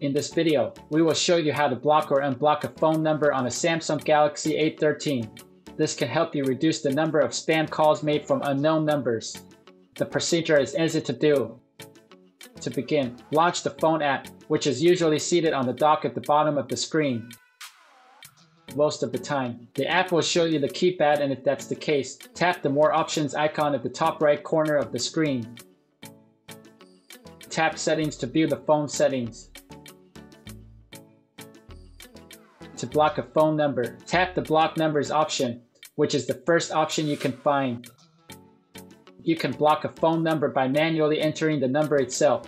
In this video, we will show you how to block or unblock a phone number on a Samsung Galaxy A13. This can help you reduce the number of spam calls made from unknown numbers. The procedure is easy to do. To begin, launch the phone app, which is usually seated on the dock at the bottom of the screen. Most of the time, the app will show you the keypad, and if that's the case, tap the More Options icon at the top right corner of the screen. Tap Settings to view the phone settings. To block a phone number, tap the Block Numbers option, which is the first option you can find. You can block a phone number by manually entering the number itself.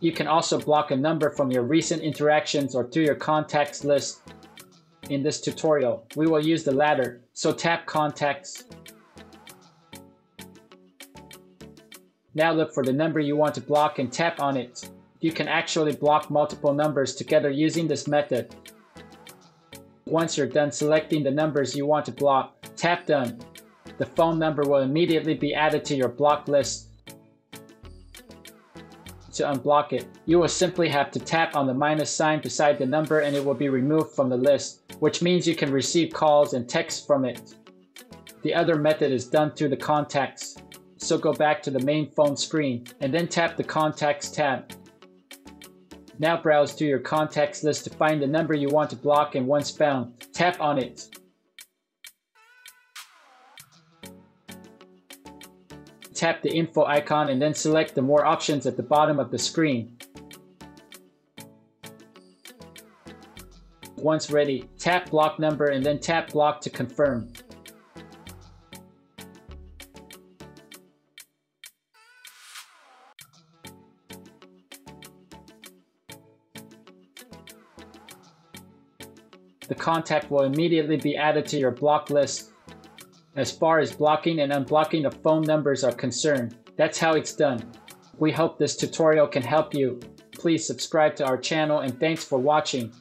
You can also block a number from your recent interactions or through your contacts list. In this tutorial, we will use the latter, so tap Contacts. Now look for the number you want to block and tap on it. You can actually block multiple numbers together using this method. Once you're done selecting the numbers you want to block, tap Done. The phone number will immediately be added to your block list. To unblock it, you will simply have to tap on the minus sign beside the number and it will be removed from the list, which means you can receive calls and texts from it. The other method is done through the contacts. So go back to the main phone screen and then tap the Contacts tab. Now browse through your contacts list to find the number you want to block, and once found, tap on it. Tap the info icon and then select the More Options at the bottom of the screen. Once ready, tap Block Number and then tap Block to confirm. The contact will immediately be added to your block list. As far as blocking and unblocking of phone numbers are concerned, that's how it's done. We hope this tutorial can help you. Please subscribe to our channel and thanks for watching.